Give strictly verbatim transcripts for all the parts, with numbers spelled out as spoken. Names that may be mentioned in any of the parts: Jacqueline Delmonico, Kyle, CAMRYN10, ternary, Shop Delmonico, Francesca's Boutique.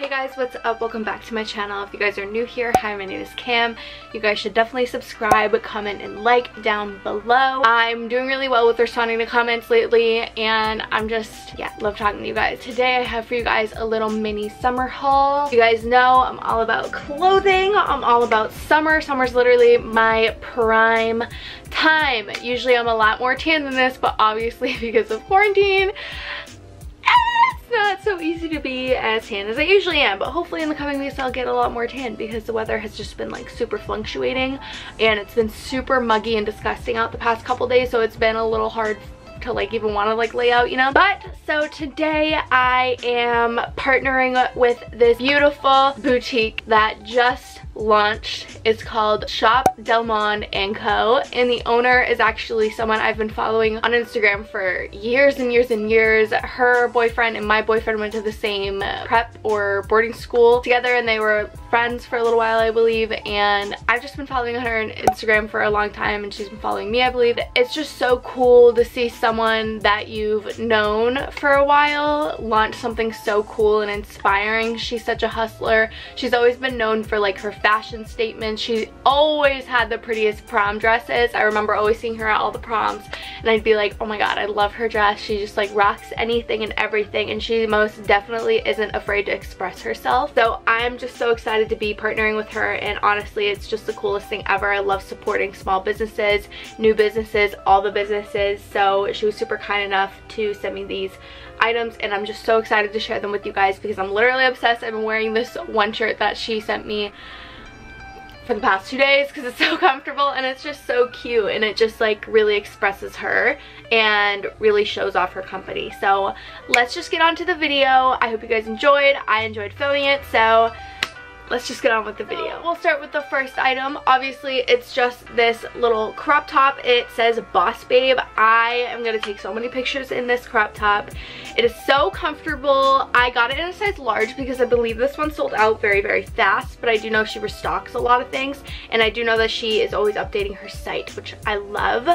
Hey guys, what's up? Welcome back to my channel. If you guys are new here, hi, my name is Cam. You guys should definitely subscribe, comment, and like down below. I'm doing really well with responding to comments lately, and I'm just, yeah, love talking to you guys. Today I have for you guys a little mini summer haul. You guys know I'm all about clothing. I'm all about summer. Summer's literally my prime time. Usually I'm a lot more tan than this, but obviously because of quarantine, not so easy to be as tan as I usually am, but hopefully in the coming weeks I'll get a lot more tan because the weather has just been like super fluctuating and it's been super muggy and disgusting out the past couple days, so it's been a little hard to like even want to like lay out, you know. But so today I am partnering with this beautiful boutique that just launched. It's called Shop Delmonico, and the owner is actually someone I've been following on Instagram for years and years and years. Her boyfriend and my boyfriend went to the same prep or boarding school together, and they were friends for a little while, I believe, and I've just been following her on Instagram for a long time, and she's been following me, I believe. It's just so cool to see someone that you've known for a while launch something so cool and inspiring. She's such a hustler. She's always been known for like her fashion statements. She always had the prettiest prom dresses. I remember always seeing her at all the proms, and I'd be like, oh my god, I love her dress. She just like rocks anything and everything, and she most definitely isn't afraid to express herself. So I'm just so excited to be partnering with her, and honestly it's just the coolest thing ever. I love supporting small businesses, new businesses, all the businesses. So she was super kind enough to send me these items, and I'm just so excited to share them with you guys because I'm literally obsessed. I've been wearing this one shirt that she sent me for the past two days because it's so comfortable and it's just so cute, and it just like really expresses her and really shows off her company. So let's just get on to the video. I hope you guys enjoyed. I enjoyed filming it, so let's just get on with the video. We'll start with the first item. Obviously, it's just this little crop top. It says Boss Babe. I am gonna take so many pictures in this crop top. It is so comfortable. I got it in a size large because I believe this one sold out very, very fast, but I do know she restocks a lot of things, and I do know that she is always updating her site, which I love.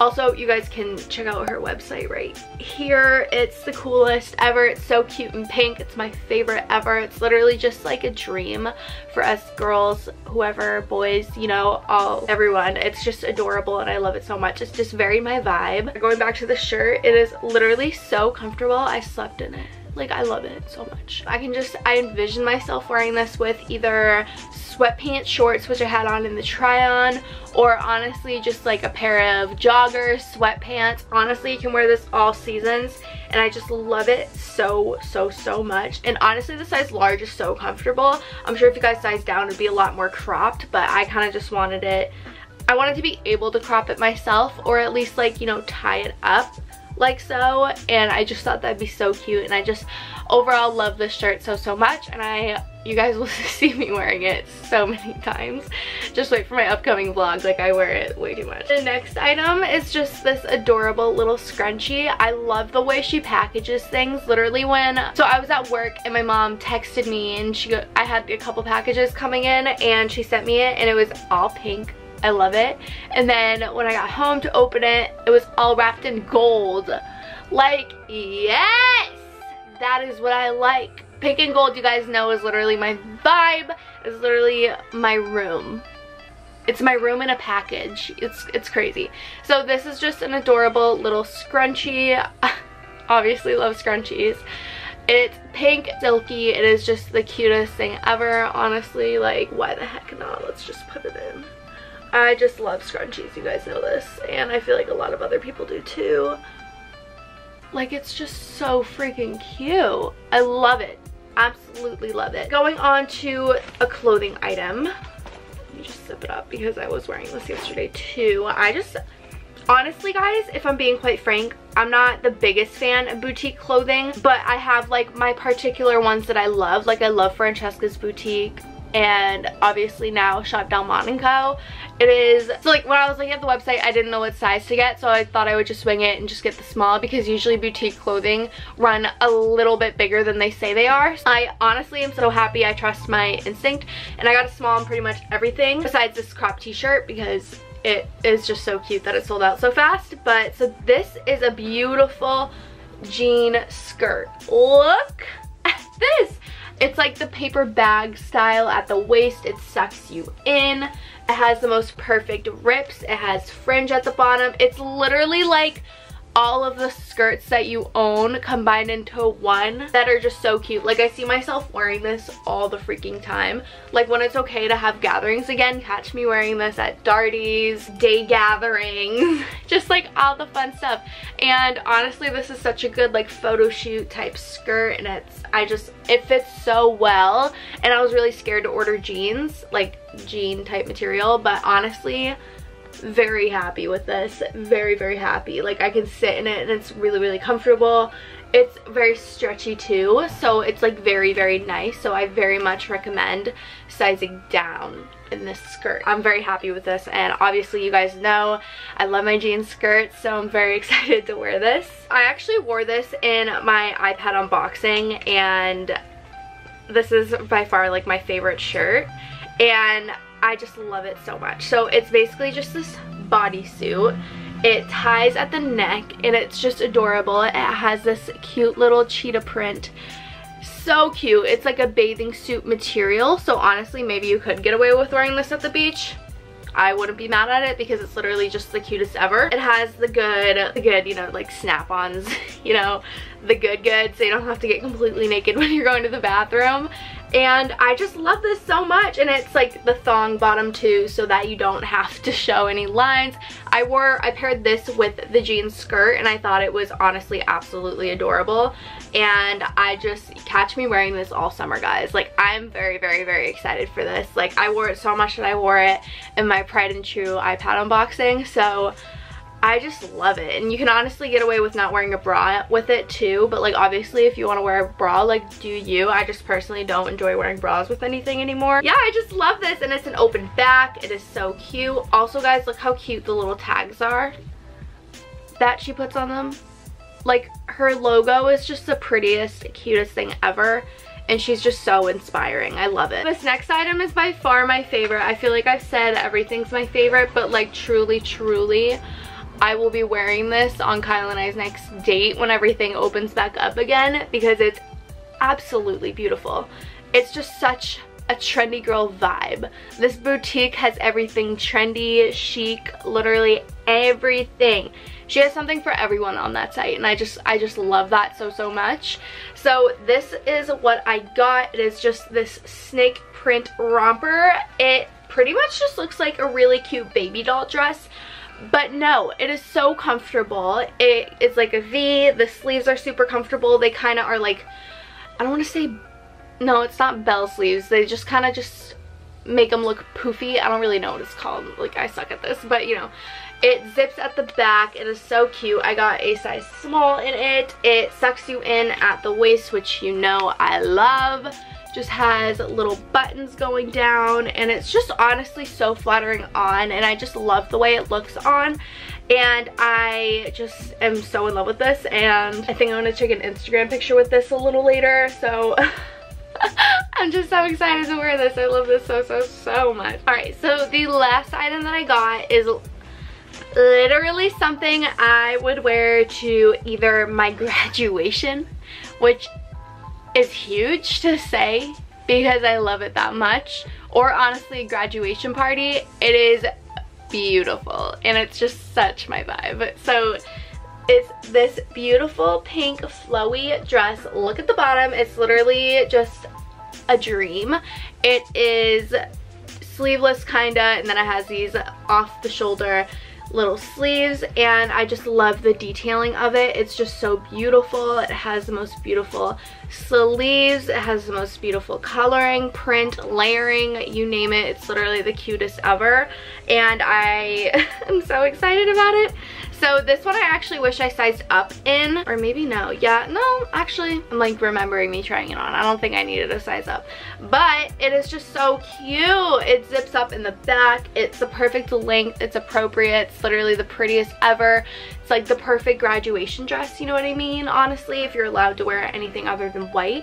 Also, you guys can check out her website right here. It's the coolest ever. It's so cute and pink. It's my favorite ever. It's literally just like a dream for us girls, whoever, boys, you know, all, everyone. It's just adorable and I love it so much. It's just very my vibe. Going back to the shirt, it is literally so comfortable. I slept in it. Like, I love it so much. I can just, I envision myself wearing this with either sweatpants, shorts, which I had on in the try-on, or honestly just like a pair of joggers, sweatpants. Honestly, you can wear this all seasons, and I just love it so, so, so much. And honestly, the size large is so comfortable. I'm sure if you guys size down, it'd be a lot more cropped, but I kind of just wanted it. I wanted to be able to crop it myself, or at least like, you know, tie it up like so, and I just thought that'd be so cute, and I just overall love this shirt so, so much, and I you guys will see me wearing it so many times. Just wait for my upcoming vlog. Like, I wear it way too much. The next item is just this adorable little scrunchie. I love the way she packages things. Literally when, so I was at work and my mom texted me, and she go, I had a couple packages coming in, and she sent me it, and it was all pink. I love it. And then when I got home to open it, it was all wrapped in gold. Like, yes! That is what I like. Pink and gold, you guys know, is literally my vibe. It's literally my room. It's my room in a package. It's, it's crazy. So this is just an adorable little scrunchie. Obviously love scrunchies. It's pink, silky. It is just the cutest thing ever. Honestly, like, why the heck not? Let's just put it in. I just love scrunchies, you guys know this, and I feel like a lot of other people do too. Like, it's just so freaking cute. I love it, absolutely love it. Going on to a clothing item. Let me just zip it up because I was wearing this yesterday too. I just, honestly guys, if I'm being quite frank, I'm not the biggest fan of boutique clothing, but I have like my particular ones that I love. Like, I love Francesca's Boutique, and obviously now Shop Delmonico. It is, so like when I was looking at the website, I didn't know what size to get, so I thought I would just swing it and just get the small, because usually boutique clothing run a little bit bigger than they say they are. So I honestly am so happy I trust my instinct, and I got a small on pretty much everything besides this crop t-shirt because it is just so cute that it sold out so fast. But so this is a beautiful jean skirt. Look at this. It's like the paper bag style at the waist. It sucks you in. It has the most perfect rips. It has fringe at the bottom. It's literally like all of the skirts that you own combined into one that are just so cute. Like, I see myself wearing this all the freaking time. Like, when it's okay to have gatherings again, catch me wearing this at Darty's, day gatherings, just like all the fun stuff. And honestly, this is such a good like photo shoot type skirt, and it's I just it fits so well. And I was really scared to order jeans, like jean type material, but honestly, very happy with this. Very, very happy. Like, I can sit in it and it's really, really comfortable. It's very stretchy too, so it's like very, very nice. So I very much recommend sizing down in this skirt. I'm very happy with this, and obviously you guys know I love my jean skirt, so I'm very excited to wear this. I actually wore this in my iPad unboxing, and this is by far like my favorite shirt, and I just love it so much. So it's basically just this bodysuit. It ties at the neck and it's just adorable. It has this cute little cheetah print. So cute. It's like a bathing suit material. So honestly, maybe you could get away with wearing this at the beach. I wouldn't be mad at it because it's literally just the cutest ever. It has the good, the good, you know, like snap-ons, you know, the good good, so you don't have to get completely naked when you're going to the bathroom. And I just love this so much. And it's like the thong bottom too, so that you don't have to show any lines. I wore, I paired this with the jean skirt, and I thought it was honestly absolutely adorable. And I just, catch me wearing this all summer, guys. Like, I'm very, very, very excited for this. Like, I wore it so much that I wore it in my Pride and True iPad unboxing. So I just love it. And you can honestly get away with not wearing a bra with it too, but like obviously if you want to wear a bra, like do you. I just personally don't enjoy wearing bras with anything anymore. Yeah, I just love this, and it's an open back. It is so cute. Also guys, look how cute the little tags are that she puts on them. Like, her logo is just the prettiest, cutest thing ever, and she's just so inspiring. I love it. This next item is by far my favorite. I feel like I've said everything's my favorite, but like truly, truly, I will be wearing this on Kyle and I's next date when everything opens back up again, because it's absolutely beautiful. It's just such a trendy girl vibe. This boutique has everything trendy, chic, literally everything. She has something for everyone on that site, and I just I just love that so so much. So this is what I got. It is just this snake print romper. It pretty much just looks like a really cute baby doll dress. But no, it is so comfortable. It is like a V. The sleeves are super comfortable. They kind of are like, I don't want to say, no, it's not bell sleeves. They just kind of just make them look poofy. I don't really know what it's called. Like, I suck at this, but you know. It zips at the back. It is so cute. I got a size small in it. It sucks you in at the waist, which you know I love. Just has little buttons going down, and it's just honestly so flattering on, and I just love the way it looks on, and I just am so in love with this. And I think I'm gonna take an Instagram picture with this a little later, so I'm just so excited to wear this. I love this so so so much. Alright, so the last item that I got is literally something I would wear to either my graduation, which is huge to say because I love it that much, or honestly a graduation party. It is beautiful, and it's just such my vibe. So it's this beautiful pink flowy dress. Look at the bottom. It's literally just a dream. It is sleeveless kinda, and then it has these off the shoulder little sleeves, and I just love the detailing of it. It's just so beautiful. It has the most beautiful sleeves. It has the most beautiful coloring, print, layering, you name it. It's literally the cutest ever, and I am so excited about it. So this one I actually wish I sized up in, or maybe no. Yeah, no, actually, I'm like remembering me trying it on. I don't think I needed a size up, but it is just so cute. It zips up in the back. It's the perfect length. It's appropriate. It's literally the prettiest ever. It's like the perfect graduation dress, you know what I mean? Honestly, if you're allowed to wear anything other than white.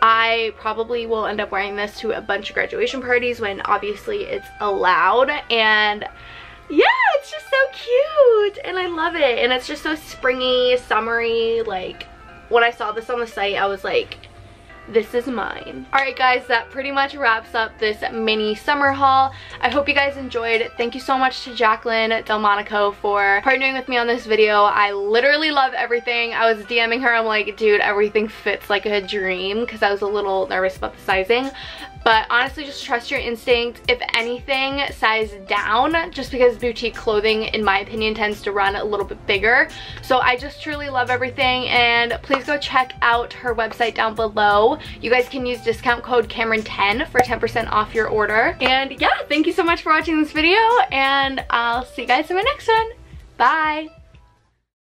I probably will end up wearing this to a bunch of graduation parties when obviously it's allowed, and yeah, it's just so cute and I love it. And it's just so springy, summery. Like, when I saw this on the site, I was like, this is mine. Alright guys, that pretty much wraps up this mini summer haul. I hope you guys enjoyed. Thank you so much to Jacqueline Delmonico for partnering with me on this video. I literally love everything. I was DMing her, I'm like, dude, everything fits like a dream, because I was a little nervous about the sizing. But honestly, just trust your instinct. If anything, size down, just because boutique clothing, in my opinion, tends to run a little bit bigger. So I just truly love everything, and please go check out her website down below. You guys can use discount code Camryn ten for ten percent off your order. And yeah, thank you so much for watching this video, and I'll see you guys in my next one. Bye!